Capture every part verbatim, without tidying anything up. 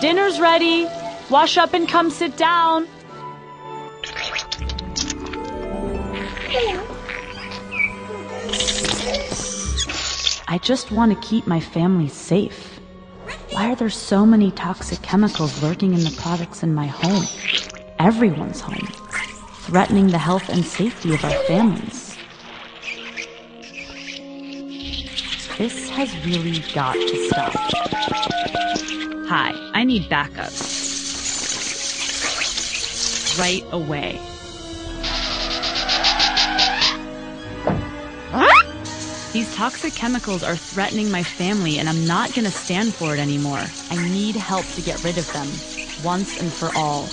Dinner's ready. Wash up and come sit down. I just want to keep my family safe. Why are there so many toxic chemicals lurking in the products in my home? Everyone's home. Threatening the health and safety of our families. This has really got to stop. Hi, I need backup. Right away. These toxic chemicals are threatening my family, and I'm not going to stand for it anymore. I need help to get rid of them, once and for all.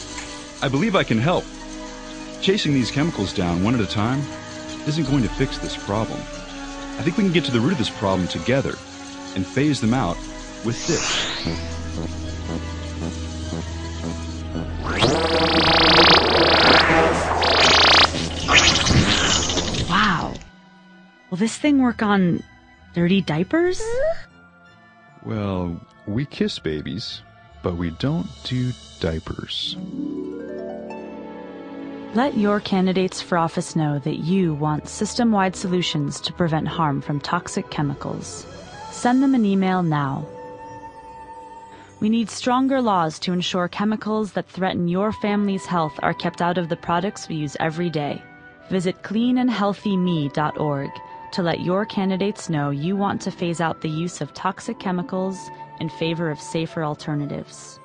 I believe I can help. Chasing these chemicals down one at a time isn't going to fix this problem. I think we can get to the root of this problem together and phase them out with this. Wow. Will this thing work on dirty diapers? Well, we kiss babies, but we don't do diapers. Let your candidates for office know that you want system-wide solutions to prevent harm from toxic chemicals. Send them an email now. We need stronger laws to ensure chemicals that threaten your family's health are kept out of the products we use every day. Visit clean and healthy me dot org to let your candidates know you want to phase out the use of toxic chemicals in favor of safer alternatives.